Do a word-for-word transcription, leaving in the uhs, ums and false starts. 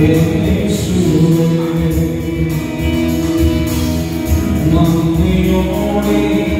Iisus, mă